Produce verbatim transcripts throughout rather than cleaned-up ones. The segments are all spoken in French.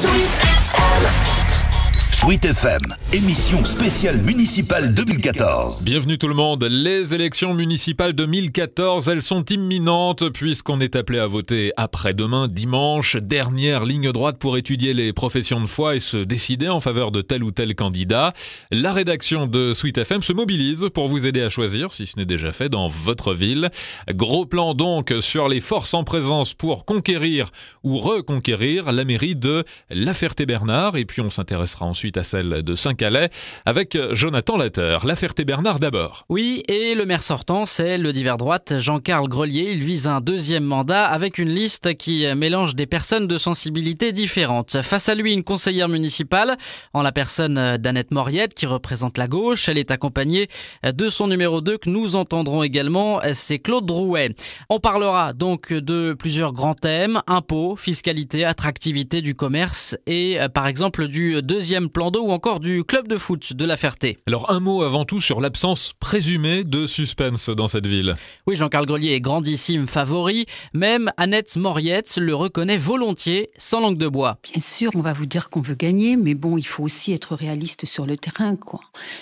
Sweet F M, émission spéciale municipale deux mille quatorze. Bienvenue tout le monde. Les élections municipales deux mille quatorze, elles sont imminentes puisqu'on est appelé à voter après-demain, dimanche. Dernière ligne droite pour étudier les professions de foi et se décider en faveur de tel ou tel candidat. La rédaction de Sweet F M se mobilise pour vous aider à choisir, si ce n'est déjà fait, dans votre ville. Gros plan donc sur les forces en présence pour conquérir ou reconquérir la mairie de La Ferté-Bernard. Et puis on s'intéressera ensuite à celle de Saint-Calais avec Jonathan Latteur. La Ferté-Bernard d'abord. Oui, et le maire sortant, c'est le divers droite Jean-Charles Grelier. Il vise un deuxième mandat avec une liste qui mélange des personnes de sensibilités différentes. Face à lui, une conseillère municipale en la personne d'Annette Moriette qui représente la gauche. Elle est accompagnée de son numéro deux que nous entendrons également, c'est Claude Drouet. On parlera donc de plusieurs grands thèmes: impôts, fiscalité, attractivité du commerce et par exemple du deuxième plan d'eau ou encore du club de foot de La Ferté. Alors un mot avant tout sur l'absence présumée de suspense dans cette ville. Oui, Jean-Charles Grelier est grandissime favori, même Annette Moriette le reconnaît volontiers, sans langue de bois. Bien sûr, on va vous dire qu'on veut gagner, mais bon, il faut aussi être réaliste sur le terrain, quoi.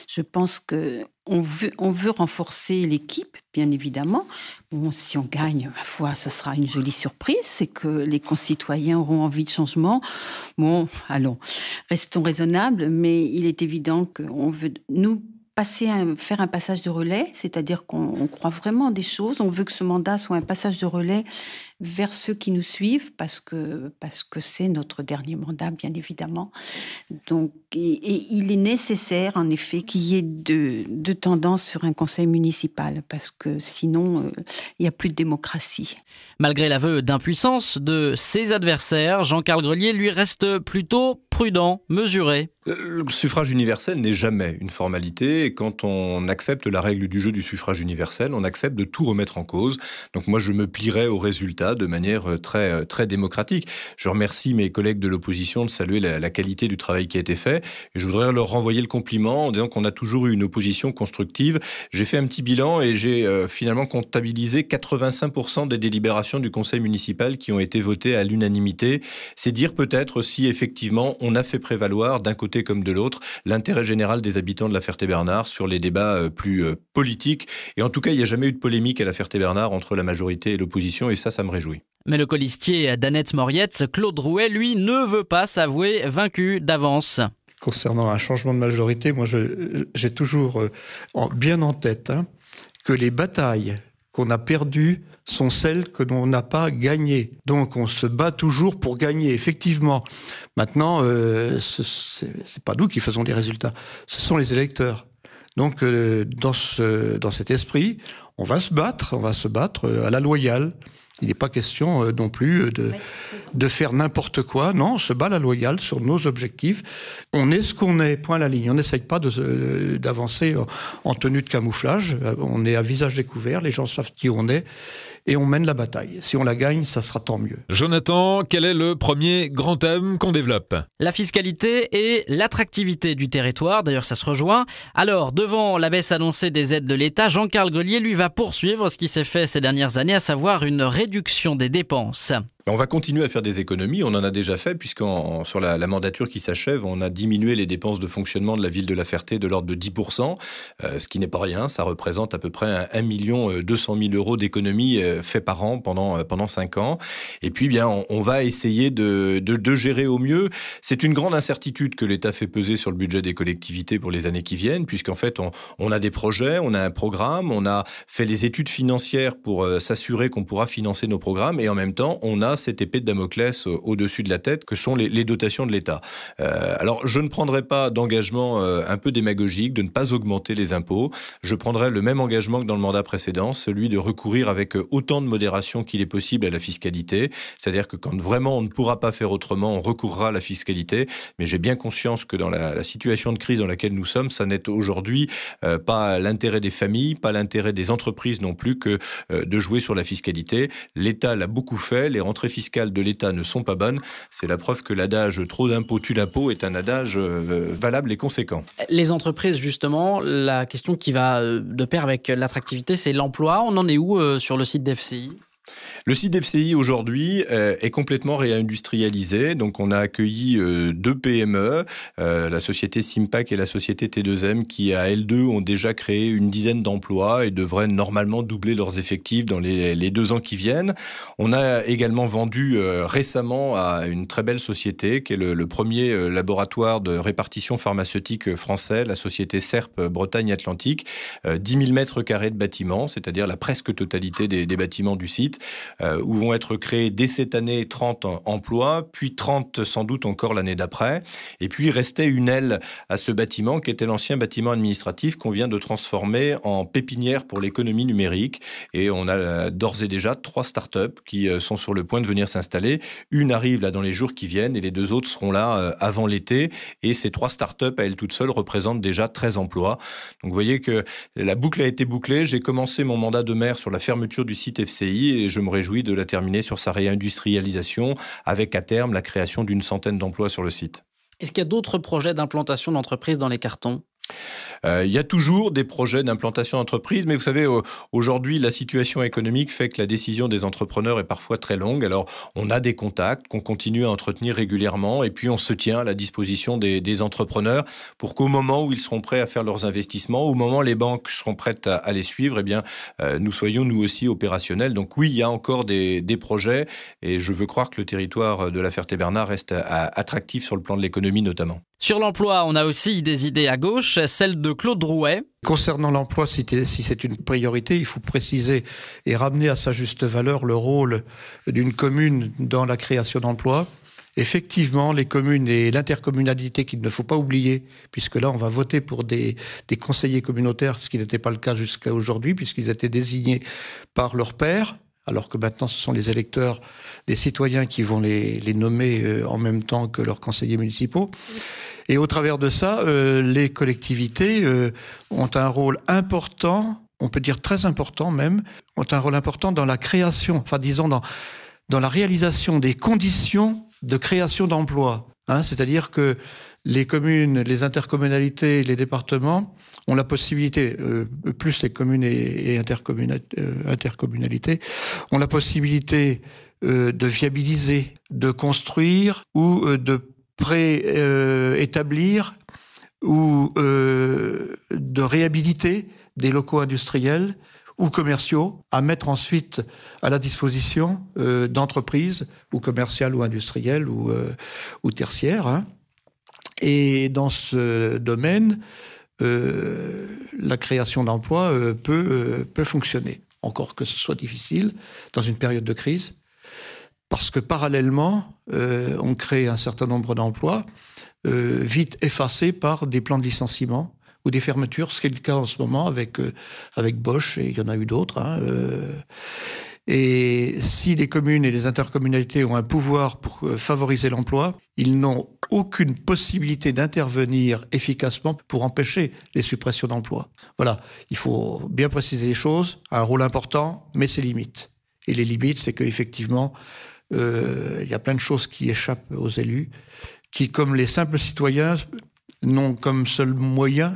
Je pense que on veut, on veut renforcer l'équipe, bien évidemment. Bon, si on gagne, ma foi, ce sera une jolie surprise. C'est que les concitoyens auront envie de changement. Bon, allons, restons raisonnables, mais il est évident qu'on veut, nous, passer un, faire un passage de relais, c'est-à-dire qu'on croit vraiment des choses. On veut que ce mandat soit un passage de relais vers ceux qui nous suivent, parce que parce que c'est notre dernier mandat, bien évidemment. Donc, et, et il est nécessaire, en effet, qu'il y ait de, de tendance sur un conseil municipal, parce que sinon, euh, il n'y a plus de démocratie. Malgré l'aveu d'impuissance de ses adversaires, Jean-Charles Grelier lui reste plutôt prudent, mesuré. Le suffrage universel n'est jamais une formalité, et quand on accepte la règle du jeu du suffrage universel, on accepte de tout remettre en cause. Donc moi, je me plierai aux résultats de manière très, très démocratique. Je remercie mes collègues de l'opposition de saluer la, la qualité du travail qui a été fait, et je voudrais leur renvoyer le compliment en disant qu'on a toujours eu une opposition constructive. J'ai fait un petit bilan et j'ai euh, finalement comptabilisé quatre-vingt-cinq pour cent des délibérations du conseil municipal qui ont été votées à l'unanimité. C'est dire peut-être si effectivement on a fait prévaloir d'un côté comme de l'autre l'intérêt général des habitants de La Ferté-Bernard sur les débats euh, plus euh, politiques. Et en tout cas, il n'y a jamais eu de polémique à La Ferté-Bernard entre la majorité et l'opposition, et ça, ça me réjouit. Mais le colistier d'Annette Moriette, Claude Drouet, lui, ne veut pas s'avouer vaincu d'avance. Concernant un changement de majorité, moi, j'ai toujours en, bien en tête hein, que les batailles qu'on a perdues sont celles que l'on n'a pas gagnées. Donc, on se bat toujours pour gagner, effectivement. Maintenant, euh, ce n'est pas nous qui faisons les résultats, ce sont les électeurs. Donc, euh, dans, ce, dans cet esprit, on va se battre, on va se battre à la loyale. Il n'est pas question euh, non plus de, de faire n'importe quoi. Non, on se bat à la loyale sur nos objectifs. On est ce qu'on est, point à la ligne. On n'essaye pas d'avancer euh, en, en tenue de camouflage. On est à visage découvert, les gens savent qui on est et on mène la bataille. Si on la gagne, ça sera tant mieux. Jonathan, quel est le premier grand thème qu'on développe? La fiscalité et l'attractivité du territoire. D'ailleurs, ça se rejoint. Alors, devant la baisse annoncée des aides de l'État, Jean-Charles Grelier, lui, va poursuivre ce qui s'est fait ces dernières années, à savoir une réduction Réduction des dépenses. On va continuer à faire des économies, on en a déjà fait, puisqu'en sur la, la mandature qui s'achève, on a diminué les dépenses de fonctionnement de la ville de La Ferté de l'ordre de dix pour cent, euh, ce qui n'est pas rien, ça représente à peu près un million deux cent mille euros d'économies euh, faits par an pendant, euh, pendant cinq ans. Et puis, eh bien, on, on va essayer de, de, de gérer au mieux. C'est une grande incertitude que l'État fait peser sur le budget des collectivités pour les années qui viennent, puisqu'en fait, on, on a des projets, on a un programme, on a fait les études financières pour euh, s'assurer qu'on pourra financer nos programmes, et en même temps, on a cette épée de Damoclès au-dessus de la tête que sont les, les dotations de l'État. Euh, alors, je ne prendrai pas d'engagement euh, un peu démagogique de ne pas augmenter les impôts. Je prendrai le même engagement que dans le mandat précédent, celui de recourir avec autant de modération qu'il est possible à la fiscalité. C'est-à-dire que quand vraiment on ne pourra pas faire autrement, on recourra à la fiscalité. Mais j'ai bien conscience que dans la, la situation de crise dans laquelle nous sommes, ça n'est aujourd'hui euh, pas l'intérêt des familles, pas l'intérêt des entreprises non plus que euh, de jouer sur la fiscalité. L'État l'a beaucoup fait, les rentrées fiscales de l'État ne sont pas bonnes. C'est la preuve que l'adage « trop d'impôts tue l'impôt » est un adage euh, valable et conséquent. Les entreprises, justement, la question qui va de pair avec l'attractivité, c'est l'emploi. On en est où euh, sur le site d'F C I ? Le site d'F C I aujourd'hui euh, est complètement réindustrialisé. Donc, on a accueilli euh, deux P M E, euh, la société Simpac et la société T deux M, qui à L deux ont déjà créé une dizaine d'emplois et devraient normalement doubler leurs effectifs dans les, les deux ans qui viennent. On a également vendu euh, récemment à une très belle société qui est le, le premier euh, laboratoire de répartition pharmaceutique français, la société Serp Bretagne-Atlantique, euh, dix mille mètres carrés de bâtiments, c'est-à-dire la presque totalité des, des bâtiments du site, euh, où vont être créés dès cette année trente emplois, puis trente sans doute encore l'année d'après. Et puis restait une aile à ce bâtiment qui était l'ancien bâtiment administratif qu'on vient de transformer en pépinière pour l'économie numérique. Et on a d'ores et déjà trois startups qui sont sur le point de venir s'installer. Une arrive là dans les jours qui viennent et les deux autres seront là avant l'été. Et ces trois startups à elles toutes seules représentent déjà treize emplois. Donc vous voyez que la boucle a été bouclée. J'ai commencé mon mandat de maire sur la fermeture du site F C I et je me réjouis de la terminer sur sa réindustrialisation avec à terme la création d'une centaine d'emplois sur le site. Est-ce qu'il y a d'autres projets d'implantation d'entreprises dans les cartons ? Euh, il y a toujours des projets d'implantation d'entreprise, mais vous savez, aujourd'hui, la situation économique fait que la décision des entrepreneurs est parfois très longue. Alors, on a des contacts qu'on continue à entretenir régulièrement et puis on se tient à la disposition des, des entrepreneurs pour qu'au moment où ils seront prêts à faire leurs investissements, au moment où les banques seront prêtes à, à les suivre, eh bien, euh, nous soyons nous aussi opérationnels. Donc oui, il y a encore des, des projets et je veux croire que le territoire de la Ferté-Bernard reste à, à, attractif sur le plan de l'économie notamment. Sur l'emploi, on a aussi des idées à gauche, celle de Claude Drouet. Concernant l'emploi, si, si c'est une priorité, il faut préciser et ramener à sa juste valeur le rôle d'une commune dans la création d'emplois. Effectivement, les communes et l'intercommunalité qu'il ne faut pas oublier, puisque là, on va voter pour des, des conseillers communautaires, ce qui n'était pas le cas jusqu'à aujourd'hui, puisqu'ils étaient désignés par leur père. Alors que maintenant, ce sont les électeurs, les citoyens qui vont les, les nommer en même temps que leurs conseillers municipaux. Et au travers de ça, euh, les collectivités euh, ont un rôle important, on peut dire très important même, ont un rôle important dans la création, enfin disons dans, dans la réalisation des conditions de création d'emplois. Hein, c'est-à-dire que les communes, les intercommunalités, les départements ont la possibilité, euh, plus les communes et, et intercommunal, euh, intercommunalités, ont la possibilité euh, de viabiliser, de construire ou euh, de pré-établir euh, ou euh, de réhabiliter des locaux industriels ou commerciaux à mettre ensuite à la disposition euh, d'entreprises ou commerciales ou industrielles ou, euh, ou tertiaires. Hein. Et dans ce domaine, euh, la création d'emplois euh, peut, euh, peut fonctionner, encore que ce soit difficile, dans une période de crise, parce que parallèlement, euh, on crée un certain nombre d'emplois euh, vite effacés par des plans de licenciement ou des fermetures, ce qui est le cas en ce moment avec, euh, avec Bosch, et il y en a eu d'autres. Hein, euh, et si les communes et les intercommunalités ont un pouvoir pour euh, favoriser l'emploi, ils n'ont aucune possibilité d'intervenir efficacement pour empêcher les suppressions d'emplois. Voilà, il faut bien préciser les choses, un rôle important, mais ses limites. Et les limites, c'est qu'effectivement, euh, il y a plein de choses qui échappent aux élus, qui, comme les simples citoyens, n'ont comme seul moyen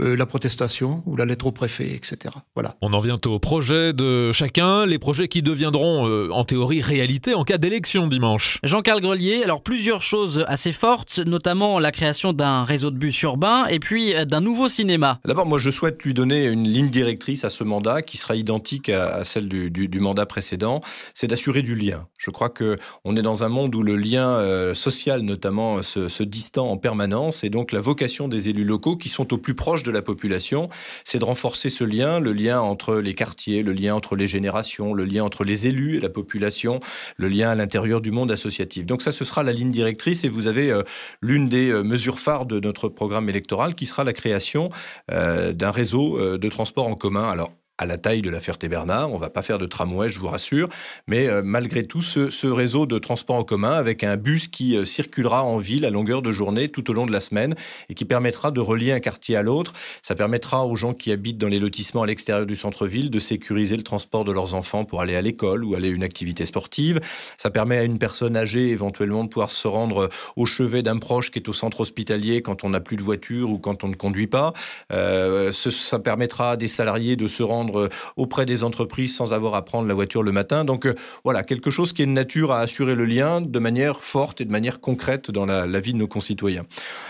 Euh, la protestation ou la lettre au préfet, et cetera. Voilà. On en vient aux projets de chacun, les projets qui deviendront euh, en théorie réalité en cas d'élection dimanche. Jean-Charles Grelier, alors plusieurs choses assez fortes, notamment la création d'un réseau de bus urbain et puis d'un nouveau cinéma. D'abord, moi je souhaite lui donner une ligne directrice à ce mandat qui sera identique à celle du, du, du mandat précédent, c'est d'assurer du lien. Je crois qu'on est dans un monde où le lien euh, social notamment se, se distend en permanence et donc la vocation des élus locaux qui sont au plus proche de la population, c'est de renforcer ce lien, le lien entre les quartiers, le lien entre les générations, le lien entre les élus et la population, le lien à l'intérieur du monde associatif. Donc ça, ce sera la ligne directrice et vous avez euh, l'une des euh, mesures phares de notre programme électoral qui sera la création euh, d'un réseau euh, de transport en commun. Alors, à la taille de la Ferté-Bernard, on ne va pas faire de tramway, je vous rassure, mais euh, malgré tout, ce, ce réseau de transport en commun avec un bus qui euh, circulera en ville à longueur de journée tout au long de la semaine et qui permettra de relier un quartier à l'autre. Ça permettra aux gens qui habitent dans les lotissements à l'extérieur du centre-ville de sécuriser le transport de leurs enfants pour aller à l'école ou aller à une activité sportive. Ça permet à une personne âgée éventuellement de pouvoir se rendre au chevet d'un proche qui est au centre hospitalier quand on n'a plus de voiture ou quand on ne conduit pas. Euh, ce, ça permettra à des salariés de se rendre prendre auprès des entreprises sans avoir à prendre la voiture le matin. Donc euh, voilà, quelque chose qui est de nature à assurer le lien de manière forte et de manière concrète dans la, la vie de nos concitoyens.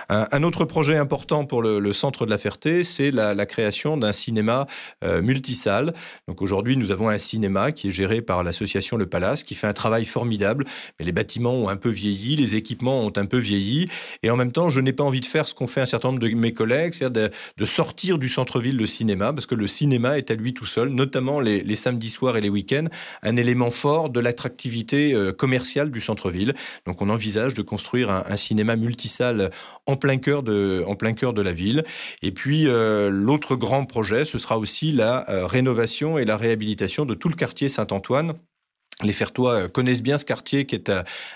Un, un autre projet important pour le, le centre de la Ferté, c'est la, la création d'un cinéma euh, multisalle. Donc aujourd'hui, nous avons un cinéma qui est géré par l'association Le Palace, qui fait un travail formidable, mais les bâtiments ont un peu vieilli, les équipements ont un peu vieilli, et en même temps, je n'ai pas envie de faire ce qu'ont fait un certain nombre de mes collègues, c'est-à-dire de, de sortir du centre-ville le cinéma, parce que le cinéma est à lui tout seul, notamment les, les samedis soirs et les week-ends, un élément fort de l'attractivité commerciale du centre-ville. Donc on envisage de construire un, un cinéma multisalle en plein cœur de, en plein cœur de la ville. Et puis euh, l'autre grand projet, ce sera aussi la euh, rénovation et la réhabilitation de tout le quartier Saint-Antoine. Les Fertois connaissent bien ce quartier qui est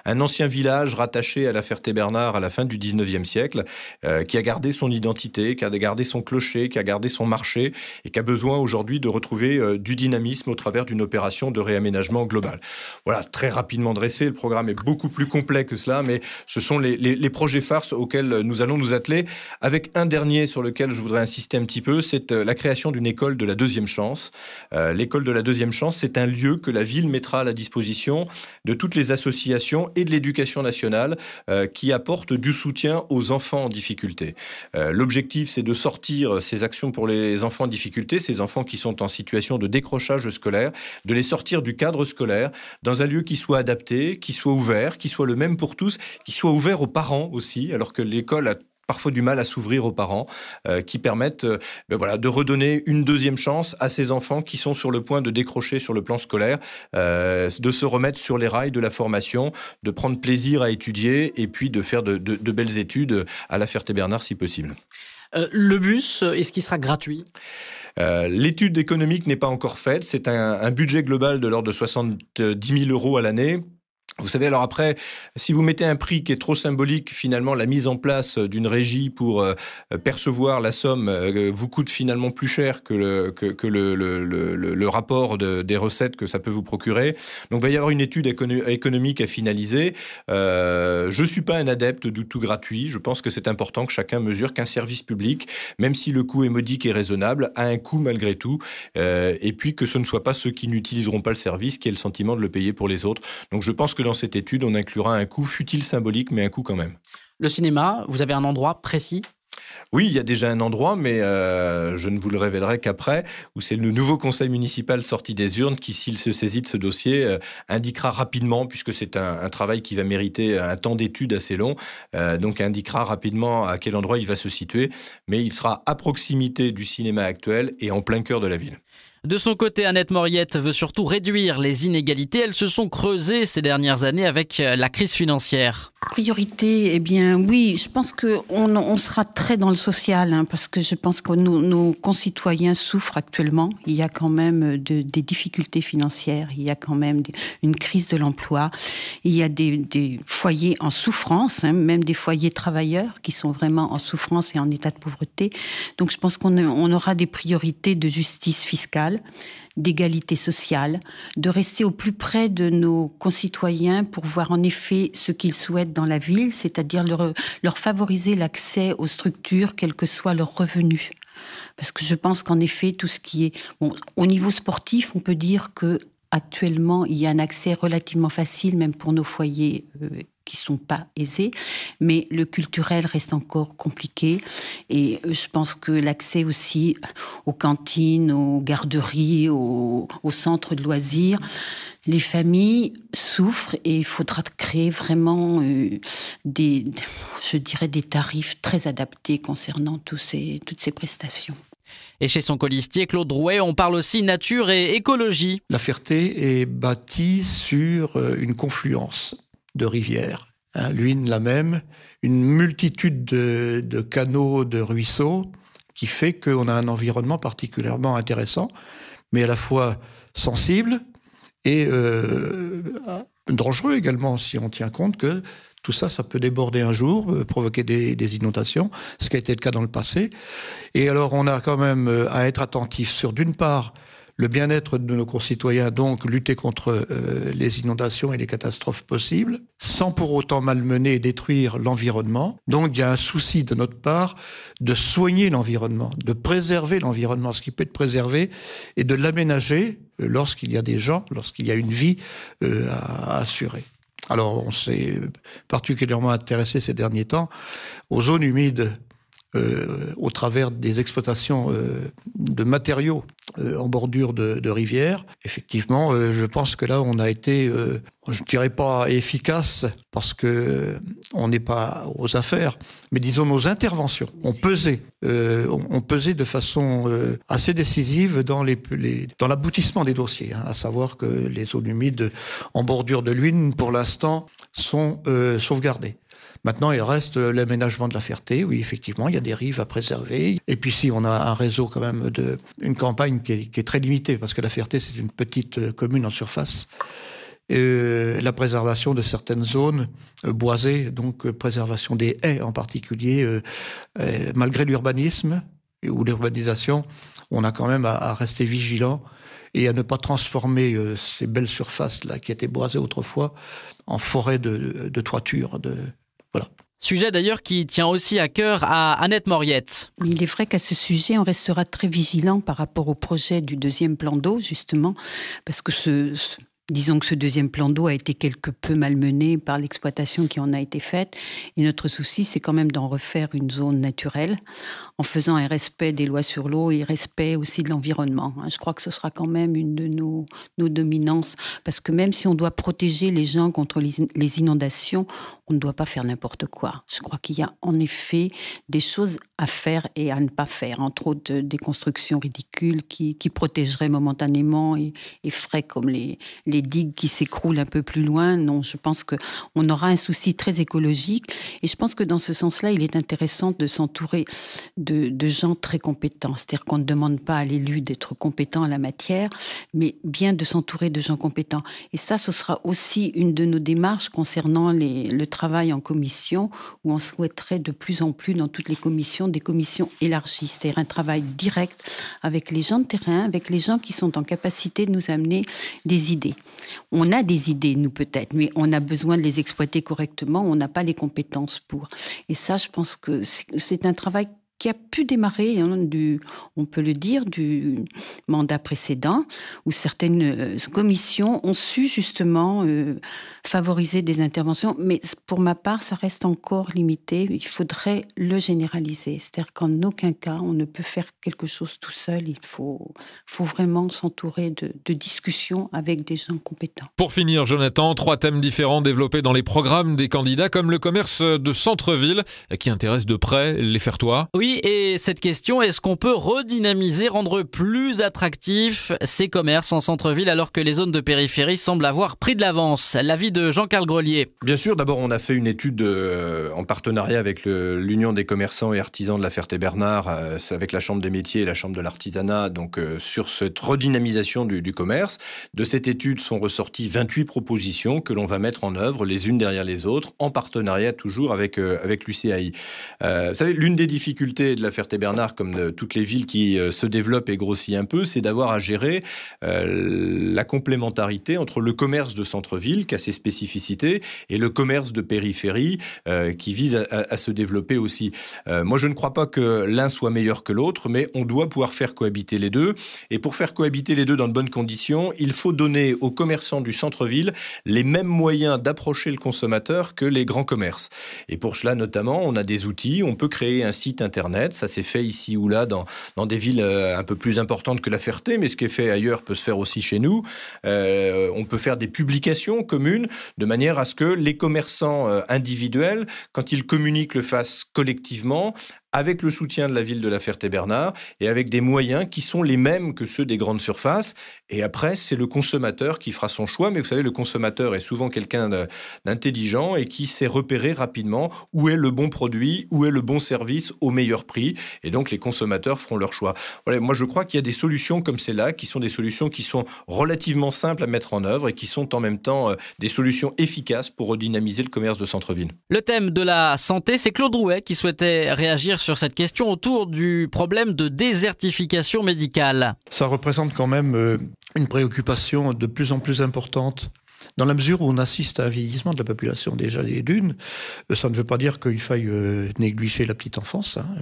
un ancien village rattaché à la Ferté-Bernard à la fin du dix-neuvième siècle, euh, qui a gardé son identité, qui a gardé son clocher, qui a gardé son marché et qui a besoin aujourd'hui de retrouver euh, du dynamisme au travers d'une opération de réaménagement global. Voilà, très rapidement dressé, le programme est beaucoup plus complet que cela, mais ce sont les, les, les projets phares auxquels nous allons nous atteler, avec un dernier sur lequel je voudrais insister un petit peu, c'est la création d'une école de la deuxième chance. Euh, l'école de la deuxième chance, c'est un lieu que la ville mettra à à disposition de toutes les associations et de l'éducation nationale euh, qui apportent du soutien aux enfants en difficulté. Euh, L'objectif, c'est de sortir ces actions pour les enfants en difficulté, ces enfants qui sont en situation de décrochage scolaire, de les sortir du cadre scolaire dans un lieu qui soit adapté, qui soit ouvert, qui soit le même pour tous, qui soit ouvert aux parents aussi, alors que l'école a parfois du mal à s'ouvrir aux parents, euh, qui permettent euh, ben voilà, de redonner une deuxième chance à ces enfants qui sont sur le point de décrocher sur le plan scolaire, euh, de se remettre sur les rails de la formation, de prendre plaisir à étudier et puis de faire de, de, de belles études à la Ferté-Bernard si possible. Euh, le bus, est-ce qu'il sera gratuit ? Euh, l'étude économique n'est pas encore faite. C'est un, un budget global de l'ordre de soixante-dix mille euros à l'année. Vous savez, alors après, si vous mettez un prix qui est trop symbolique, finalement, la mise en place d'une régie pour euh, percevoir la somme euh, vous coûte finalement plus cher que le, que, que le, le, le, le rapport de, des recettes que ça peut vous procurer. Donc, il va y avoir une étude écono- économique à finaliser. Euh, je ne suis pas un adepte du tout gratuit. Je pense que c'est important que chacun mesure qu'un service public, même si le coût est modique et raisonnable, a un coût malgré tout. Euh, et puis, que ce ne soit pas ceux qui n'utiliseront pas le service qui aient le sentiment de le payer pour les autres. Donc, je pense que dans cette étude, on inclura un coût futile symbolique, mais un coût quand même. Le cinéma, vous avez un endroit précis ? Oui, il y a déjà un endroit, mais euh, je ne vous le révélerai qu'après, où c'est le nouveau conseil municipal sorti des urnes qui, s'il se saisit de ce dossier, euh, indiquera rapidement, puisque c'est un, un travail qui va mériter un temps d'étude assez long, euh, donc indiquera rapidement à quel endroit il va se situer, mais il sera à proximité du cinéma actuel et en plein cœur de la ville. De son côté, Annette Moriette veut surtout réduire les inégalités. Elles se sont creusées ces dernières années avec la crise financière. Priorité, eh bien oui, je pense qu'on on sera très dans le social, hein, parce que je pense que nos, nos concitoyens souffrent actuellement. Il y a quand même de, des difficultés financières, il y a quand même des, une crise de l'emploi, il y a des, des foyers en souffrance, hein, même des foyers travailleurs qui sont vraiment en souffrance et en état de pauvreté. Donc je pense qu'on on aura des priorités de justice fiscale, d'égalité sociale, de rester au plus près de nos concitoyens pour voir en effet ce qu'ils souhaitent dans la ville, c'est-à-dire leur, leur favoriser l'accès aux structures, quel que soit leur revenu. Parce que je pense qu'en effet, tout ce qui est... Bon, au niveau sportif, on peut dire qu'actuellement, il y a un accès relativement facile, même pour nos foyers euh, qui ne sont pas aisés, mais le culturel reste encore compliqué. Et je pense que l'accès aussi aux cantines, aux garderies, aux, aux centres de loisirs, les familles souffrent et il faudra créer vraiment euh, des, je dirais, des tarifs très adaptés concernant tous ces, toutes ces prestations. Et chez son colistier, Claude Drouet, on parle aussi nature et écologie. La Ferté est bâtie sur une confluence de rivières, hein, l'une la même, une multitude de, de canaux, de ruisseaux, qui fait qu'on a un environnement particulièrement intéressant, mais à la fois sensible et euh, dangereux également, si on tient compte que tout ça, ça peut déborder un jour, euh, provoquer des, des inondations, ce qui a été le cas dans le passé. Et alors, on a quand même à être attentif sur, d'une part, le bien-être de nos concitoyens, donc lutter contre euh, les inondations et les catastrophes possibles, sans pour autant malmener et détruire l'environnement. Donc il y a un souci de notre part de soigner l'environnement, de préserver l'environnement, ce qui peut être préservé, et de l'aménager lorsqu'il y a des gens, lorsqu'il y a une vie euh, à assurer. Alors on s'est particulièrement intéressé ces derniers temps aux zones humides, Euh, au travers des exploitations euh, de matériaux euh, en bordure de, de rivières. Effectivement, euh, je pense que là, on a été, euh, je ne dirais pas efficace, parce qu'on euh, n'est pas aux affaires, mais disons nos interventions ont pesé, euh, ont pesé de façon euh, assez décisive dans les, les, dans l'aboutissement des dossiers, hein, à savoir que les zones humides en bordure de l'Huisne, pour l'instant, sont euh, sauvegardées. Maintenant, il reste l'aménagement de la Ferté. Oui, effectivement, il y a des rives à préserver. Et puis, si on a un réseau quand même de une campagne qui est, qui est très limitée, parce que la Ferté, c'est une petite commune en surface. Euh, la préservation de certaines zones euh, boisées, donc euh, préservation des haies en particulier, euh, euh, malgré l'urbanisme ou l'urbanisation, on a quand même à, à rester vigilant et à ne pas transformer euh, ces belles surfaces là qui étaient boisées autrefois en forêt de, de, de toiture, de Voilà. Sujet d'ailleurs qui tient aussi à cœur à Annette Moriette. Il est vrai qu'à ce sujet, on restera très vigilant par rapport au projet du deuxième plan d'eau, justement, parce que ce, ce, disons que ce deuxième plan d'eau a été quelque peu malmené par l'exploitation qui en a été faite. Et notre souci, c'est quand même d'en refaire une zone naturelle, en faisant un respect des lois sur l'eau et respect aussi de l'environnement. Je crois que ce sera quand même une de nos, nos dominances, parce que même si on doit protéger les gens contre les inondations, on ne doit pas faire n'importe quoi. Je crois qu'il y a en effet des choses à faire et à ne pas faire, entre autres des constructions ridicules qui, qui protégeraient momentanément et, et feraient comme les, les digues qui s'écroulent un peu plus loin. Non, je pense qu'on aura un souci très écologique, et je pense que dans ce sens-là, il est intéressant de s'entourer De, de gens très compétents, c'est-à-dire qu'on ne demande pas à l'élu d'être compétent à la matière, mais bien de s'entourer de gens compétents. Et ça, ce sera aussi une de nos démarches concernant les, le travail en commission, où on souhaiterait de plus en plus dans toutes les commissions, des commissions élargies, c'est-à-dire un travail direct avec les gens de terrain, avec les gens qui sont en capacité de nous amener des idées. On a des idées, nous peut-être, mais on a besoin de les exploiter correctement, on n'a pas les compétences pour. Et ça, je pense que c'est un travail qui a pu démarrer, hein, du, on peut le dire, du mandat précédent, où certaines euh, commissions ont su justement euh, favoriser des interventions. Mais pour ma part, ça reste encore limité. Il faudrait le généraliser. C'est-à-dire qu'en aucun cas, on ne peut faire quelque chose tout seul. Il faut, faut vraiment s'entourer de, de discussions avec des gens compétents. Pour finir, Jonathan, trois thèmes différents développés dans les programmes des candidats, comme le commerce de centre-ville, qui intéresse de près les Fertois. Oui. Et cette question, est-ce qu'on peut redynamiser, rendre plus attractifs ces commerces en centre-ville alors que les zones de périphérie semblent avoir pris de l'avance? L'avis de Jean-Charles Grelier. Bien sûr, d'abord on a fait une étude euh, en partenariat avec l'Union des commerçants et artisans de la Ferté-Bernard, euh, avec la Chambre des métiers et la Chambre de l'artisanat, donc euh, sur cette redynamisation du, du commerce. De cette étude sont ressorties vingt-huit propositions que l'on va mettre en œuvre les unes derrière les autres, en partenariat toujours avec, euh, avec l'U C A I. Euh, vous savez, l'une des difficultés de la Ferté-Bernard, comme de toutes les villes qui se développent et grossissent un peu, c'est d'avoir à gérer euh, la complémentarité entre le commerce de centre-ville, qui a ses spécificités, et le commerce de périphérie, euh, qui vise à, à, à se développer aussi. Euh, moi, je ne crois pas que l'un soit meilleur que l'autre, mais on doit pouvoir faire cohabiter les deux. Et pour faire cohabiter les deux dans de bonnes conditions, il faut donner aux commerçants du centre-ville les mêmes moyens d'approcher le consommateur que les grands commerces. Et pour cela, notamment, on a des outils. On peut créer un site internet. Ça s'est fait ici ou là dans, dans des villes un peu plus importantes que la Ferté, mais ce qui est fait ailleurs peut se faire aussi chez nous. Euh, on peut faire des publications communes de manière à ce que les commerçants individuels, quand ils communiquent, le fassent collectivement, avec le soutien de la ville de la Ferté-Bernard et avec des moyens qui sont les mêmes que ceux des grandes surfaces. Et après, c'est le consommateur qui fera son choix. Mais vous savez, le consommateur est souvent quelqu'un d'intelligent et qui sait repérer rapidement où est le bon produit, où est le bon service au meilleur prix. Et donc, les consommateurs feront leur choix. Voilà, moi, je crois qu'il y a des solutions comme celles-là, qui sont des solutions qui sont relativement simples à mettre en œuvre et qui sont en même temps des solutions efficaces pour redynamiser le commerce de centre-ville. Le thème de la santé, c'est Claude Drouet qui souhaitait réagir sur sur cette question autour du problème de désertification médicale. Ça représente quand même une préoccupation de plus en plus importante. Dans la mesure où on assiste à un vieillissement de la population déjà des dunes, ça ne veut pas dire qu'il faille négliger la petite enfance. Hein.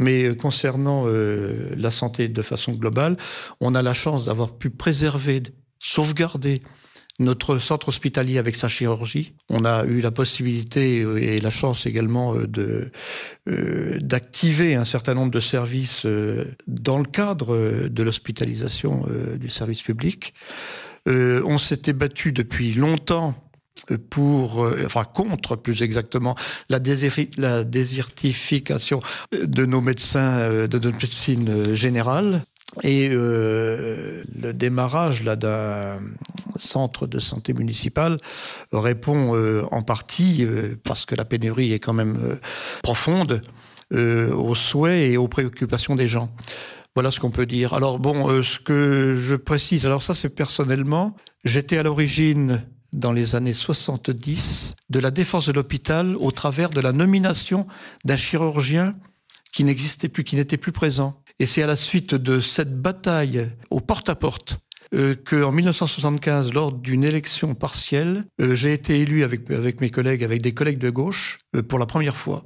Mais concernant la santé de façon globale, on a la chance d'avoir pu préserver, sauvegarder notre centre hospitalier avec sa chirurgie. On a eu la possibilité et la chance également de, euh, d'activer un certain nombre de services dans le cadre de l'hospitalisation du service public. Euh, on s'était battu depuis longtemps pour, euh, enfin contre plus exactement, la, la désertification de nos médecins, de notre médecine générale. Et euh, le démarrage d'un centre de santé municipale répond euh, en partie, euh, parce que la pénurie est quand même euh, profonde, euh, aux souhaits et aux préoccupations des gens. Voilà ce qu'on peut dire. Alors bon, euh, ce que je précise, alors ça c'est personnellement, j'étais à l'origine dans les années soixante-dix de la défense de l'hôpital au travers de la nomination d'un chirurgien qui n'existait plus, qui n'était plus présent. Et c'est à la suite de cette bataille au porte-à-porte euh, qu'en mille neuf cent soixante-quinze, lors d'une élection partielle, euh, j'ai été élu avec, avec mes collègues, avec des collègues de gauche, euh, pour la première fois.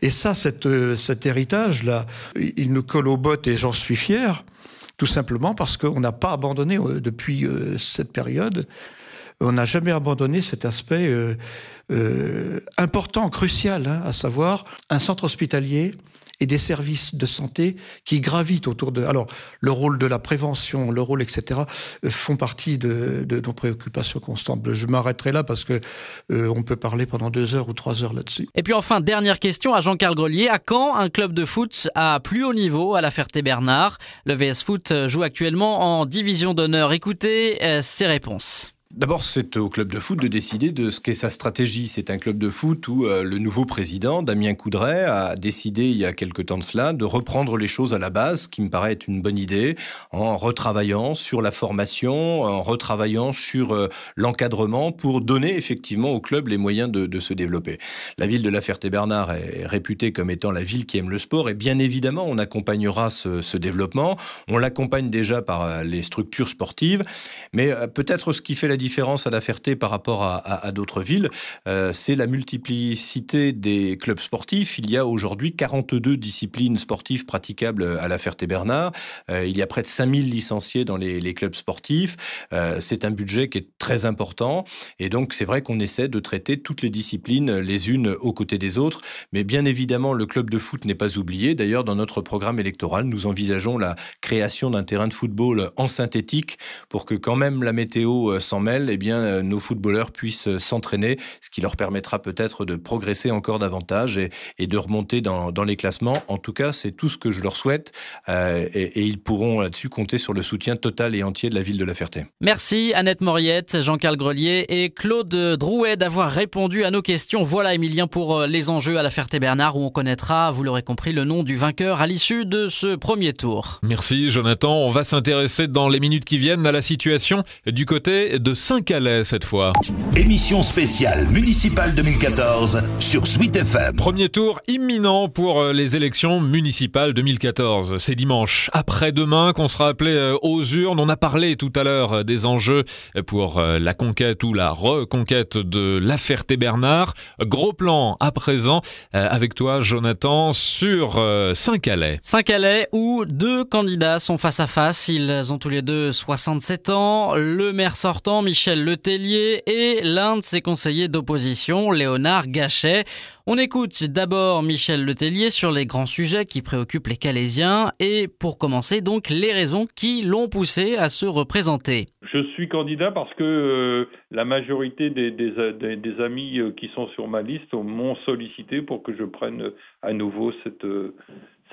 Et ça, cette, euh, cet héritage-là, il nous colle aux bottes et j'en suis fier, tout simplement parce qu'on n'a pas abandonné euh, depuis euh, cette période. On n'a jamais abandonné cet aspect euh, euh, important, crucial, hein, à savoir un centre hospitalier et des services de santé qui gravitent autour de... Alors, le rôle de la prévention, le rôle, et cetera, font partie de, de nos préoccupations constantes. Je m'arrêterai là parce que euh, on peut parler pendant deux heures ou trois heures là-dessus. Et puis enfin, dernière question à Jean-Charles Grelier. À quand un club de foot à plus haut niveau, à La Ferté-Bernard? Le V S Foot joue actuellement en division d'honneur. Écoutez euh, ses réponses. D'abord, c'est au club de foot de décider de ce qu'est sa stratégie. C'est un club de foot où euh, le nouveau président, Damien Coudret, a décidé il y a quelque temps de cela de reprendre les choses à la base, ce qui me paraît être une bonne idée, en retravaillant sur la formation, en retravaillant sur euh, l'encadrement pour donner effectivement au club les moyens de, de se développer. La ville de La Ferté-Bernard est réputée comme étant la ville qui aime le sport et bien évidemment, on accompagnera ce, ce développement. On l'accompagne déjà par euh, les structures sportives, mais euh, peut-être ce qui fait la différence à La Ferté par rapport à, à, à d'autres villes, euh, c'est la multiplicité des clubs sportifs. Il y a aujourd'hui quarante-deux disciplines sportives praticables à La Ferté-Bernard. Euh, il y a près de cinq mille licenciés dans les, les clubs sportifs. Euh, c'est un budget qui est très important. Et donc, c'est vrai qu'on essaie de traiter toutes les disciplines les unes aux côtés des autres. Mais bien évidemment, le club de foot n'est pas oublié. D'ailleurs, dans notre programme électoral, nous envisageons la création d'un terrain de football en synthétique pour que quand même la météo s'en mêle. Eh bien, nos footballeurs puissent s'entraîner, ce qui leur permettra peut-être de progresser encore davantage et, et de remonter dans, dans les classements. En tout cas, c'est tout ce que je leur souhaite euh, et, et ils pourront là-dessus compter sur le soutien total et entier de la ville de La Ferté. Merci Annette Moriette, Jean-Charles Grelier et Claude Drouet d'avoir répondu à nos questions. Voilà Émilien pour les enjeux à La Ferté-Bernard où on connaîtra, vous l'aurez compris, le nom du vainqueur à l'issue de ce premier tour. Merci Jonathan, on va s'intéresser dans les minutes qui viennent à la situation du côté de Saint-Calais cette fois. Émission spéciale municipale deux mille quatorze sur Sweet F M. Premier tour imminent pour les élections municipales deux mille quatorze. C'est dimanche après-demain qu'on sera appelé aux urnes. On a parlé tout à l'heure des enjeux pour la conquête ou la reconquête de La Ferté-Bernard. Gros plan à présent avec toi Jonathan sur Saint-Calais. Saint-Calais où deux candidats sont face à face. Ils ont tous les deux soixante-sept ans. Le maire sortant, Michel Letellier, et l'un de ses conseillers d'opposition, Léonard Gachet. On écoute d'abord Michel Letellier sur les grands sujets qui préoccupent les Calaisiens et pour commencer donc les raisons qui l'ont poussé à se représenter. Je suis candidat parce que euh, la majorité des, des, des, des amis qui sont sur ma liste m'ont sollicité pour que je prenne à nouveau cette,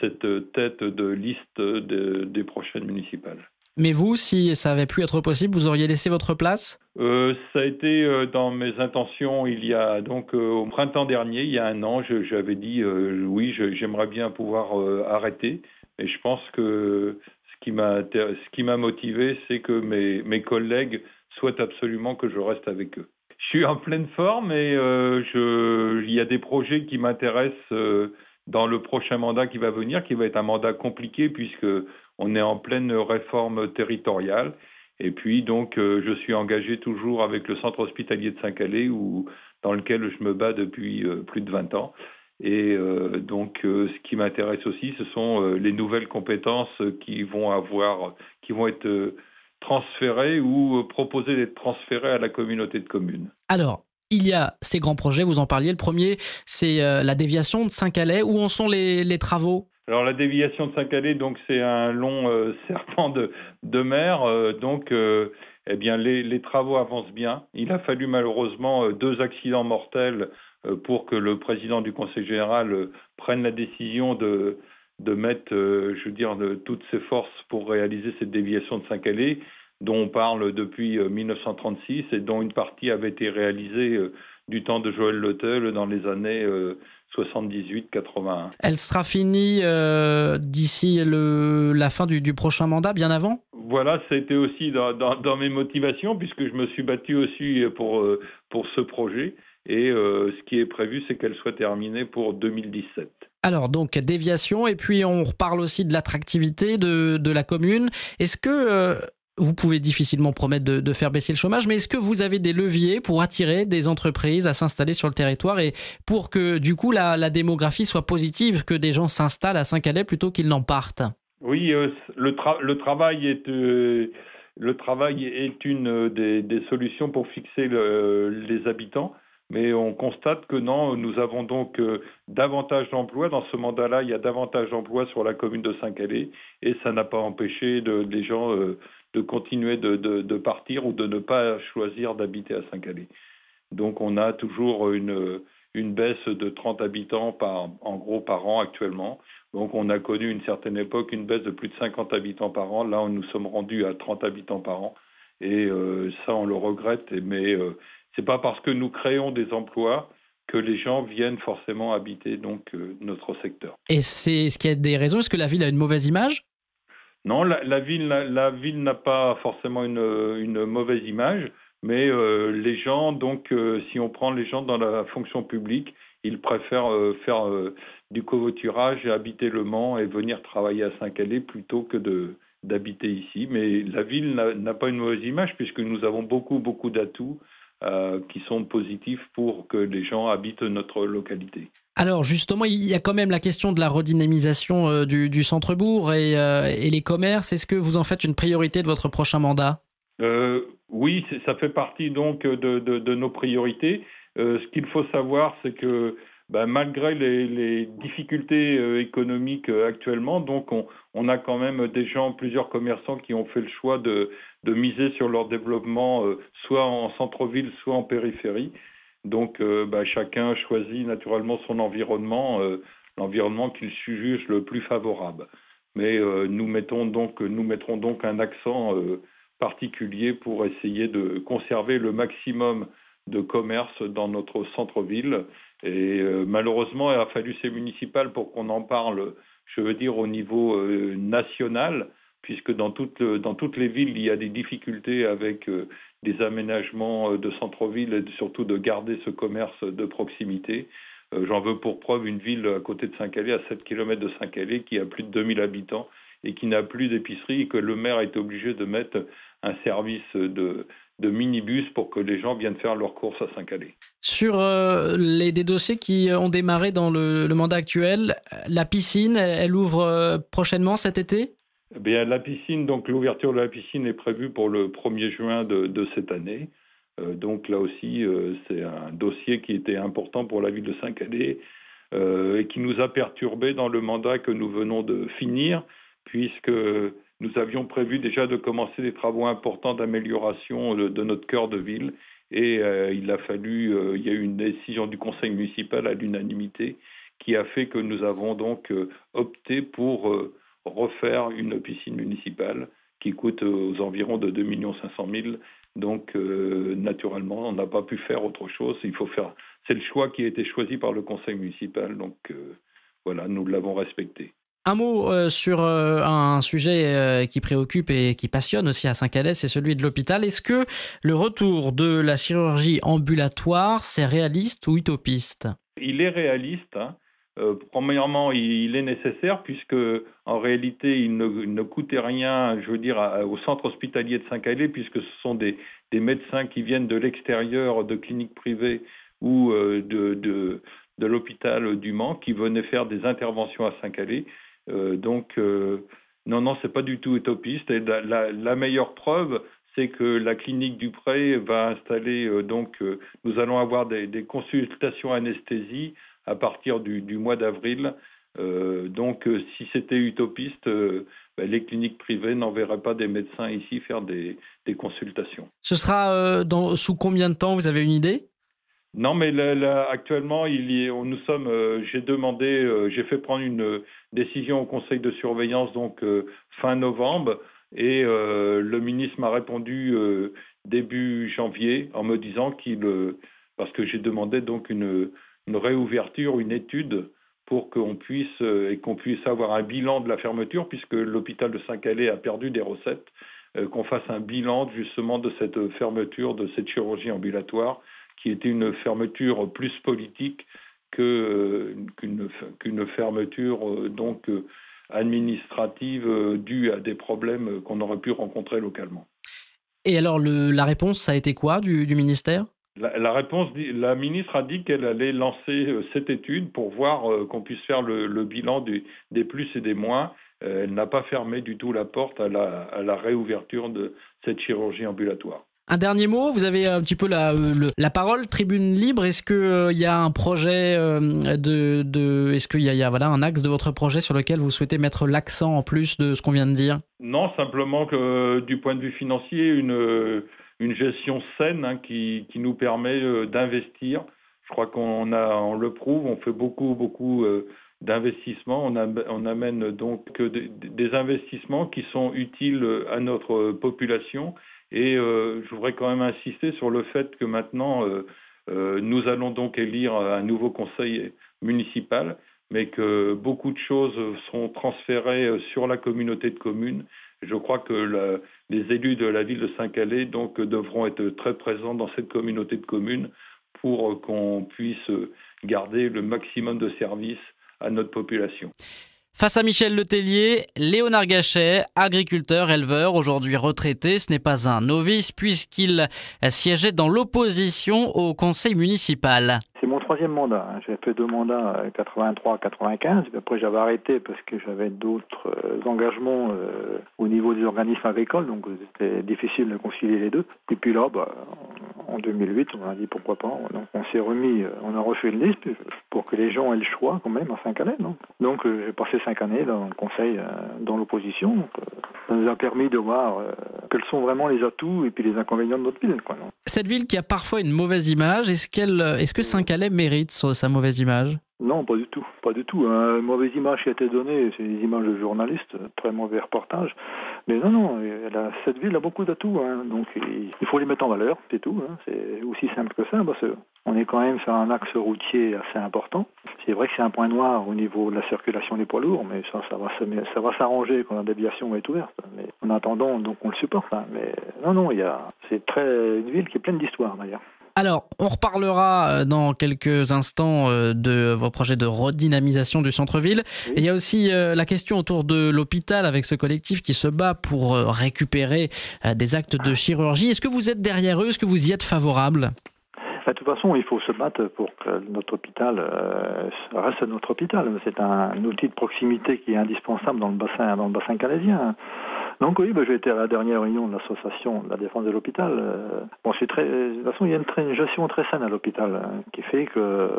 cette tête de liste de, des prochaines municipales. Mais vous, si ça avait pu être possible, vous auriez laissé votre place ? Euh, ça a été euh, dans mes intentions il y a donc euh, au printemps dernier, il y a un an, j'avais dit euh, oui, j'aimerais bien pouvoir euh, arrêter. Et je pense que ce qui m'a ce qui m'a motivé, c'est que mes mes collègues souhaitent absolument que je reste avec eux. Je suis en pleine forme et euh, je il y a des projets qui m'intéressent. Euh, dans le prochain mandat qui va venir, qui va être un mandat compliqué puisque on est en pleine réforme territoriale. Et puis donc euh, je suis engagé toujours avec le centre hospitalier de Saint-Calais où, dans lequel je me bats depuis euh, plus de vingt ans. Et euh, donc euh, ce qui m'intéresse aussi, ce sont euh, les nouvelles compétences qui vont avoir, qui vont être euh, transférées ou euh, proposées d'être transférées à la communauté de communes. Alors, il y a ces grands projets, vous en parliez. Le premier, c'est euh, la déviation de Saint-Calais. Où en sont les, les travaux ? Alors la déviation de Saint-Calais, donc c'est un long euh, serpent de, de mer. Euh, donc, euh, eh bien, les, les travaux avancent bien. Il a fallu malheureusement euh, deux accidents mortels euh, pour que le président du Conseil général euh, prenne la décision de, de mettre, euh, je veux dire, de, toutes ses forces pour réaliser cette déviation de Saint-Calais, dont on parle depuis mille neuf cent trente-six et dont une partie avait été réalisée du temps de Joël Lothel dans les années soixante-dix-huit quatre-vingt-un. Elle sera finie euh, d'ici la fin du, du prochain mandat, bien avant ? Voilà, c'était aussi dans, dans, dans mes motivations, puisque je me suis battu aussi pour, pour ce projet. Et euh, ce qui est prévu, c'est qu'elle soit terminée pour deux mille dix-sept. Alors donc déviation, et puis on reparle aussi de l'attractivité de, de la commune. Est-ce que... Euh, Vous pouvez difficilement promettre de, de faire baisser le chômage, mais est-ce que vous avez des leviers pour attirer des entreprises à s'installer sur le territoire et pour que, du coup, la, la démographie soit positive, que des gens s'installent à Saint-Calais plutôt qu'ils n'en partent ? Oui, euh, le, tra le travail est, euh, le travail est une euh, des, des solutions pour fixer le, les habitants, mais on constate que non, nous avons donc euh, davantage d'emplois. Dans ce mandat-là, il y a davantage d'emplois sur la commune de Saint-Calais et ça n'a pas empêché de, les gens... Euh, de continuer de, de, de partir ou de ne pas choisir d'habiter à Saint-Calais. Donc on a toujours une, une baisse de trente habitants par, en gros par an actuellement. Donc on a connu une certaine époque une baisse de plus de cinquante habitants par an. Là, on nous sommes rendus à trente habitants par an. Et euh, ça, on le regrette. Mais euh, c'est pas parce que nous créons des emplois que les gens viennent forcément habiter donc euh, notre secteur. Et c'est, est-ce qu'il y a des raisons ? Est-ce que la ville a une mauvaise image ? Non, la, la ville, la, la ville n'a pas forcément une, une mauvaise image, mais euh, les gens, donc, euh, si on prend les gens dans la fonction publique, ils préfèrent euh, faire euh, du covoiturage, habiter le Mans et venir travailler à Saint-Calais plutôt que de d'habiter ici. Mais la ville n'a pas une mauvaise image puisque nous avons beaucoup, beaucoup d'atouts euh, qui sont positifs pour que les gens habitent notre localité. Alors justement, il y a quand même la question de la redynamisation du, du centre-bourg et, euh, et les commerces. Est-ce que vous en faites une priorité de votre prochain mandat ? euh, Oui, ça fait partie donc de, de, de nos priorités. Euh, ce qu'il faut savoir, c'est que ben, malgré les, les difficultés économiques actuellement, donc on, on a quand même des gens, plusieurs commerçants qui ont fait le choix de, de miser sur leur développement, euh, soit en centre-ville, soit en périphérie. Donc euh, bah, chacun choisit naturellement son environnement, euh, l'environnement qu'il juge le plus favorable. Mais euh, nous, mettons donc, nous mettrons donc un accent euh, particulier pour essayer de conserver le maximum de commerce dans notre centre-ville. Et euh, malheureusement, il a fallu ces municipales pour qu'on en parle, je veux dire, au niveau euh, national, puisque dans, toute, dans toutes les villes, il y a des difficultés avec euh, des aménagements de centre-ville et surtout de garder ce commerce de proximité. Euh, J'en veux pour preuve une ville à côté de Saint-Calais, à sept kilomètres de Saint-Calais, qui a plus de deux mille habitants et qui n'a plus d'épicerie et que le maire est obligé de mettre un service de, de minibus pour que les gens viennent faire leurs courses à Saint-Calais. Sur euh, les, des dossiers qui ont démarré dans le, le mandat actuel, la piscine, elle ouvre prochainement cet été ? Eh bien, la piscine, donc l'ouverture de la piscine est prévue pour le premier juin de, de cette année. Euh, donc là aussi, euh, c'est un dossier qui était important pour la ville de Saint-Calais euh, et qui nous a perturbés dans le mandat que nous venons de finir, puisque nous avions prévu déjà de commencer des travaux importants d'amélioration de, de notre cœur de ville. Et euh, il a fallu, euh, il y a eu une décision du conseil municipal à l'unanimité qui a fait que nous avons donc euh, opté pour... Euh, refaire une piscine municipale qui coûte aux environs de deux millions cinq cent mille. Donc, euh, naturellement, on n'a pas pu faire autre chose. Il faut faire. C'est le choix qui a été choisi par le conseil municipal. Donc, euh, voilà, nous l'avons respecté. Un mot euh, sur euh, un sujet euh, qui préoccupe et qui passionne aussi à Saint-Calais, c'est celui de l'hôpital. Est-ce que le retour de la chirurgie ambulatoire, c'est réaliste ou utopiste ? Il est réaliste, hein. Euh, premièrement, il est nécessaire puisque en réalité, il ne, il ne coûtait rien, je veux dire, à, au centre hospitalier de Saint-Calais, puisque ce sont des, des médecins qui viennent de l'extérieur, de cliniques privées ou euh, de, de, de l'hôpital du Mans, qui venaient faire des interventions à Saint-Calais. Euh, donc, euh, non, non, c'est pas du tout utopiste. Et la, la, la meilleure preuve, c'est que la clinique du Pré va installer. Euh, donc, euh, nous allons avoir des, des consultations anesthésie à partir du, du mois d'avril. Euh, donc, euh, si c'était utopiste, euh, ben, les cliniques privées n'enverraient pas des médecins ici faire des, des consultations. Ce sera euh, dans, sous combien de temps, vous avez une idée? Non, mais là, là, actuellement, il y est, nous sommes. Euh, j'ai demandé, euh, j'ai fait prendre une décision au Conseil de surveillance, donc euh, fin novembre, et euh, le ministre m'a répondu euh, début janvier en me disant qu'il, euh, parce que j'ai demandé donc une une réouverture, une étude pour qu'on puisse euh, et qu'on puisse avoir un bilan de la fermeture, puisque l'hôpital de Saint-Calais a perdu des recettes, euh, qu'on fasse un bilan justement de cette fermeture, de cette chirurgie ambulatoire, qui était une fermeture plus politique que euh, qu'une qu'une fermeture euh, donc euh, administrative euh, due à des problèmes qu'on aurait pu rencontrer localement. Et alors le, la réponse, ça a été quoi du, du ministère? La, la réponse, la ministre a dit qu'elle allait lancer cette étude pour voir euh, qu'on puisse faire le, le bilan du, des plus et des moins. Euh, elle n'a pas fermé du tout la porte à la, à la réouverture de cette chirurgie ambulatoire. Un dernier mot, vous avez un petit peu la, le, la parole, tribune libre. Est-ce qu'il euh, y a un projet euh, de, de est-ce qu'il y a, y a voilà, un axe de votre projet sur lequel vous souhaitez mettre l'accent en plus de ce qu'on vient de dire? Non, simplement que euh, du point de vue financier, une... Euh, une gestion saine hein, qui, qui nous permet euh, d'investir. Je crois qu'on a, on le prouve, on fait beaucoup, beaucoup euh, d'investissements. On, am, on amène donc des, des investissements qui sont utiles à notre population. Et euh, je voudrais quand même insister sur le fait que maintenant, euh, euh, nous allons donc élire un nouveau conseil municipal, mais que beaucoup de choses seront transférées sur la communauté de communes. Je crois que la, les élus de la ville de Saint-Calais donc devront être très présents dans cette communauté de communes pour qu'on puisse garder le maximum de services à notre population. Face à Michel Letellier, Léonard Gachet, agriculteur, éleveur, aujourd'hui retraité, ce n'est pas un novice puisqu'il siégeait dans l'opposition au conseil municipal. C'est mon troisième mandat. J'ai fait deux mandats, quatre-vingt-trois quatre-vingt-quinze. Après, j'avais arrêté parce que j'avais d'autres engagements au niveau des organismes agricoles. Donc, c'était difficile de concilier les deux. Et puis là, bah, en deux mille huit, on a dit pourquoi pas. Donc, on s'est remis, on a refait une liste pour que les gens aient le choix quand même à Saint-Calais. Donc, donc j'ai passé cinq années dans le conseil, dans l'opposition. Ça nous a permis de voir quels sont vraiment les atouts et puis les inconvénients de notre ville, quoi. Cette ville qui a parfois une mauvaise image, est-ce qu'elle, est-ce que Saint-Calais mérite sa mauvaise image? Non, pas du tout, pas du tout. Une mauvaise image qui a été donnée, c'est des images de journalistes, très mauvais reportages. Mais non, non, elle a, cette ville a beaucoup d'atouts, hein. Donc il faut les mettre en valeur, c'est tout, hein. C'est aussi simple que ça, parce qu'on est quand même sur un axe routier assez important. C'est vrai que c'est un point noir au niveau de la circulation des poids lourds, mais ça, ça va, ça va s'arranger quand la déviation est ouverte. Mais en attendant, donc on le supporte, hein. Mais non, non, il y a, c'est très une ville qui est pleine d'histoire d'ailleurs. Alors, on reparlera dans quelques instants de vos projets de redynamisation du centre-ville. Oui. Il y a aussi la question autour de l'hôpital avec ce collectif qui se bat pour récupérer des actes de chirurgie. Est-ce que vous êtes derrière eux? Est-ce que vous y êtes favorable? De toute façon, il faut se battre pour que notre hôpital euh, reste notre hôpital. C'est un, un outil de proximité qui est indispensable dans le bassin, dans le bassin calaisien. Donc oui, bah, j'ai été à la dernière réunion de l'association de la défense de l'hôpital. Euh, bon, c'est très, de toute façon, il y a une, très, une gestion très saine à l'hôpital hein, qui fait que euh,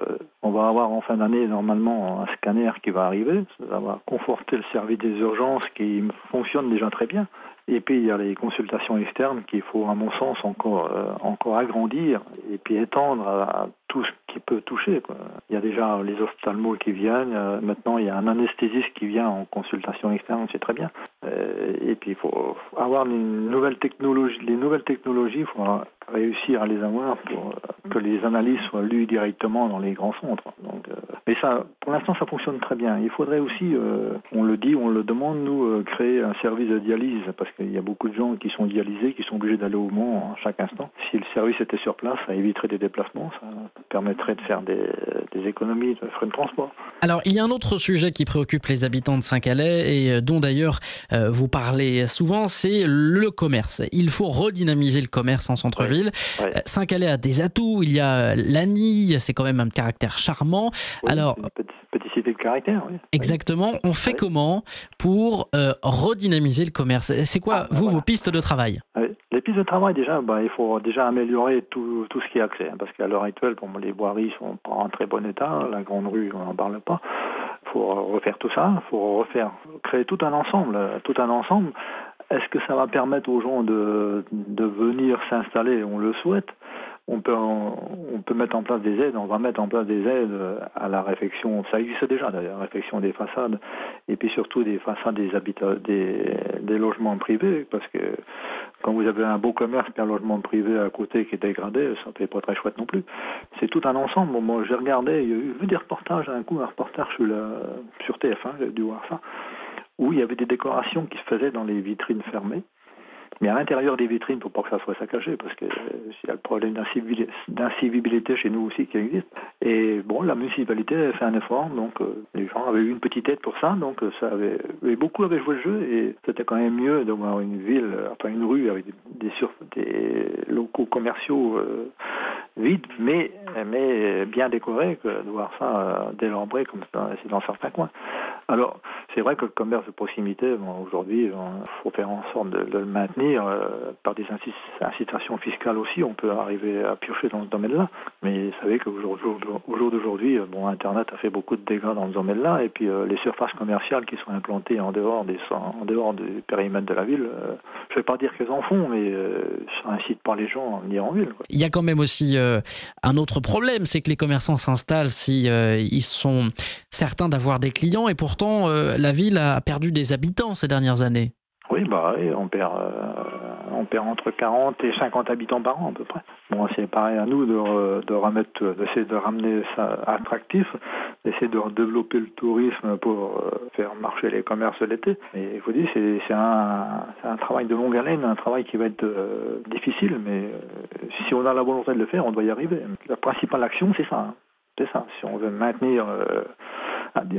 on va avoir en fin d'année normalement un scanner qui va arriver. Ça va conforter le service des urgences qui fonctionne déjà très bien. Et puis il y a les consultations externes qu'il faut, à mon sens, encore, euh, encore agrandir et puis étendre à, à tout ce qui peut toucher, quoi. Il y a déjà les ophtalmos qui viennent, euh, maintenant il y a un anesthésiste qui vient en consultation externe, c'est très bien. Euh, et puis il faut avoir une nouvelle technologie, les nouvelles technologies, il faut réussir à les avoir pour euh, que les analyses soient lues directement dans les grands centres. Donc, euh, mais ça, pour l'instant, ça fonctionne très bien. Il faudrait aussi, euh, on le dit, on le demande, nous, euh, créer un service de dialyse parce que il y a beaucoup de gens qui sont dialysés, qui sont obligés d'aller au Mans à chaque instant. Si le service était sur place, ça éviterait des déplacements, ça permettrait de faire des, des économies de frais de transport. Alors, il y a un autre sujet qui préoccupe les habitants de Saint-Calais et dont d'ailleurs euh, vous parlez souvent, c'est le commerce. Il faut redynamiser le commerce en centre-ville. Oui, oui. Saint-Calais a des atouts, il y a l'A N I, c'est quand même un caractère charmant. Oui, alors, c'est une petite cité de caractère, oui. Exactement. On fait oui. comment pour euh, redynamiser le commerce? C'est quoi, ah, vous, voilà. vos pistes de travail? Oui. Les pistes de travail, déjà, bah, il faut déjà améliorer tout, tout ce qui est accès, hein, parce qu'à l'heure actuelle, bon, les voiries sont pas en très bon état, la grande rue, on n'en parle pas. Il faut refaire tout ça, il faut refaire, créer tout un ensemble, tout un ensemble. Est-ce que ça va permettre aux gens de, de venir s'installer? On le souhaite. On peut, on peut mettre en place des aides, on va mettre en place des aides à la réfection, ça existe déjà d'ailleurs, réfection des façades, et puis surtout des façades des habitats, des, des logements privés, parce que quand vous avez un beau commerce et un logement privé à côté qui est dégradé, ça fait pas très chouette non plus. C'est tout un ensemble. Bon, moi j'ai regardé, il y a eu des reportages, un coup un reportage sur, la, sur T F un, j'ai dû voir ça, où il y avait des décorations qui se faisaient dans les vitrines fermées. Mais à l'intérieur des vitrines, il ne faut pas que ça soit saccagé, parce qu'il y a le problème d'incivilité chez nous aussi qui existe. Et bon, la municipalité a fait un effort, donc euh, les gens avaient eu une petite aide pour ça, donc ça avait, et beaucoup avaient joué le jeu, et c'était quand même mieux d'avoir une ville, enfin une rue avec des, sur, des locaux commerciaux euh, vides, mais, mais bien décorés, que de voir ça euh, délabré comme ça, c'est dans certains coins. Alors, c'est vrai que le commerce de proximité, bon, aujourd'hui, il faut faire en sorte de, de le maintenir. Euh, par des incitations fiscales aussi, on peut arriver à piocher dans ce domaine-là. Mais vous savez qu'au jour, au jour d'aujourd'hui, bon, Internet a fait beaucoup de dégâts dans ce domaine-là. Et puis, euh, les surfaces commerciales qui sont implantées en dehors, des, en dehors du périmètre de la ville, euh, je ne vais pas dire qu'elles en font, mais euh, ça incite pas les gens à venir en ville, quoi. Il y a quand même aussi euh, un autre problème, c'est que les commerçants s'installent si euh, ils sont certains d'avoir des clients. Et pourtant, Pourtant, euh, la ville a perdu des habitants ces dernières années. Oui, bah, oui, on perd, euh, on perd entre quarante et cinquante habitants par an à peu près. Bon, c'est pareil à nous de, de remettre, d'essayer de ramener ça attractif, d'essayer de développer le tourisme pour euh, faire marcher les commerces l'été. Mais il faut dire, c'est, c'est, un, c'est un travail de longue haleine, un travail qui va être euh, difficile, mais euh, si on a la volonté de le faire, on doit y arriver. La principale action, c'est ça. Hein. C'est ça. Si on veut maintenir euh,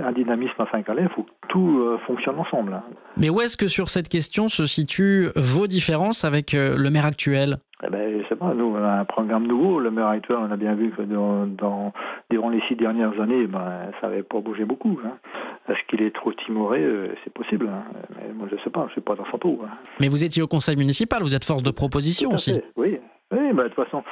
un dynamisme à Saint-Calais, il faut que tout euh, fonctionne ensemble. Mais où est-ce que sur cette question se situent vos différences avec euh, le maire actuel? Eh ben, je sais pas, nous, on a un programme nouveau. Le maire actuel, on a bien vu que dans, dans, durant les six dernières années, ben, ça n'avait pas bougé beaucoup. Hein. Est-ce qu'il est trop timoré? C'est possible. Hein. Mais moi, je ne sais pas, je ne suis pas dans son tour. Hein. Mais vous étiez au conseil municipal, vous êtes force de proposition aussi. Oui, oui, ben, de toute façon,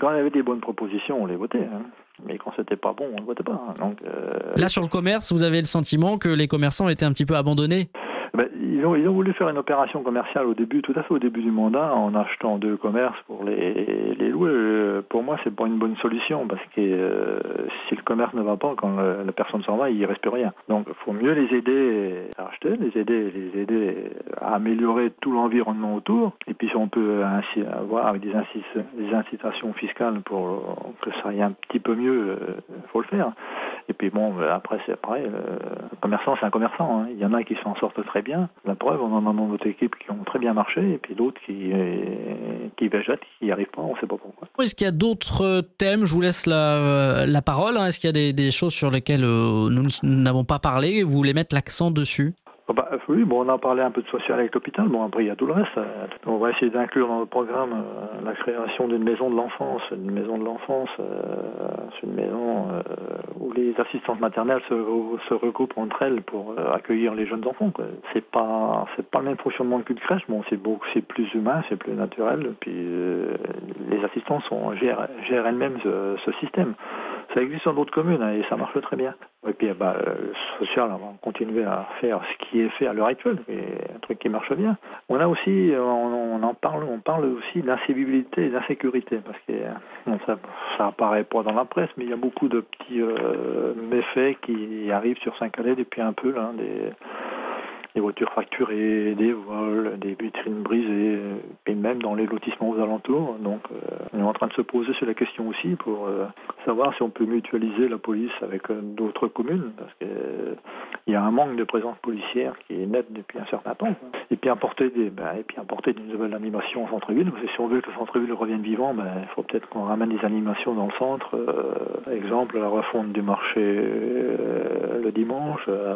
quand il y avait des bonnes propositions, on les votait. Hein. Mais quand c'était pas bon, on ne votait pas. Donc, euh... Là, sur le commerce, vous avez le sentiment que les commerçants étaient un petit peu abandonnés? Ben, ils, ont, ils ont voulu faire une opération commerciale au début, tout à fait au début du mandat, en achetant deux commerces pour les, les louer. Pour moi, c'est pas une bonne solution, parce que euh, si le commerce ne va pas, quand le, la personne s'en va, il ne reste plus rien. Donc, il faut mieux les aider à acheter, les aider, les aider à améliorer tout l'environnement autour. Et puis, si on peut ainsi avoir avec des, incis, des incitations fiscales pour que ça aille un petit peu mieux, il faut le faire. Et puis, bon, après, c'est pareil, le commerçant, c'est un commerçant. Hein. Il y en a qui s'en sortent très bien. La preuve, on en a dans notre équipe qui ont très bien marché, et puis d'autres qui, qui végètent, qui n'y arrivent pas, on ne sait pas pourquoi. Est-ce qu'il y a d'autres thèmes? Je vous laisse la, la parole. Hein. Est-ce qu'il y a des, des choses sur lesquelles nous n'avons pas parlé et vous voulez mettre l'accent dessus? Bah, oui, bon, on a parlé un peu de social avec l'hôpital. Bon, après, il y a tout le reste. On va essayer d'inclure dans le programme euh, la création d'une maison de l'enfance. Une maison de l'enfance, euh, c'est une maison euh, où les assistantes maternelles se, se regroupent entre elles pour euh, accueillir les jeunes enfants, quoi. C'est pas, c'est pas le même fonctionnement qu'une crèche. Bon, c'est beaucoup, c'est plus humain, c'est plus naturel. Puis euh, les assistantes sont, gèrent, gèrent elles-mêmes ce, ce système. Ça existe dans d'autres communes, hein, et ça marche très bien. Et puis, bah, le social, on va continuer à faire ce qui est fait à l'heure actuelle, c'est un truc qui marche bien. On a aussi, on, on en parle, on parle aussi d'incivilité et d'insécurité, parce que bon, ça, ça apparaît pas dans la presse, mais il y a beaucoup de petits euh, méfaits qui arrivent sur Saint-Calais depuis un peu, là, des... des voitures fracturées, des vols, des vitrines brisées, et même dans les lotissements aux alentours. Donc euh, on est en train de se poser sur la question aussi pour euh, savoir si on peut mutualiser la police avec euh, d'autres communes, parce qu'il euh, y a un manque de présence policière qui est net depuis un certain temps. Et puis apporter des, ben, et puis apporter des nouvelles animations au centre-ville, parce que si on veut que le centre-ville revienne vivant, ben, il faut peut-être qu'on ramène des animations dans le centre, euh, exemple la refonte du marché euh, le dimanche, euh,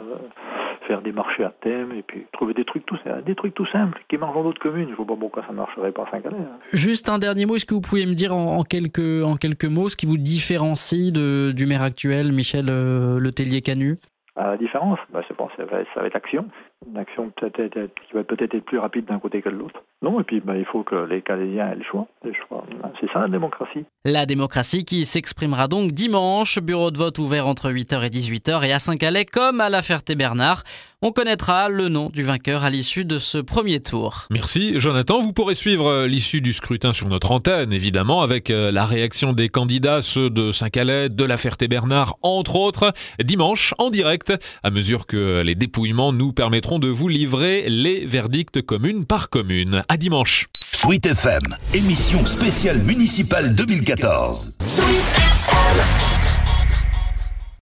faire des marchés à thème, et puis trouver des trucs tout, des trucs tout simples qui marchent dans d'autres communes. Je ne vois pas pourquoi ça ne marcherait pas à Saint-Calais. Hein. Juste un dernier mot, est-ce que vous pouvez me dire en, en, quelques, en quelques mots ce qui vous différencie de, du maire actuel, Michel euh, Letellier-Canu? À la différence, bah, c'est bon, ça, va, ça va être l'action. Une action peut-être, qui va peut-être être plus rapide d'un côté que de l'autre. Non, et puis bah, il faut que les Calaisiens aient le choix. Les choix. C'est ça la démocratie. La démocratie qui s'exprimera donc dimanche. Bureau de vote ouvert entre huit heures et dix-huit heures. Et à Saint-Calais, comme à La Ferté-Bernard, on connaîtra le nom du vainqueur à l'issue de ce premier tour. Merci Jonathan. Vous pourrez suivre l'issue du scrutin sur notre antenne, évidemment, avec la réaction des candidats, ceux de Saint-Calais, de La Ferté-Bernard, entre autres, dimanche en direct, à mesure que les dépouillements nous permettront de vous livrer les verdicts commune par commune. À dimanche. Sweet F M, émission spéciale municipale deux mille quatorze. Sweet F M.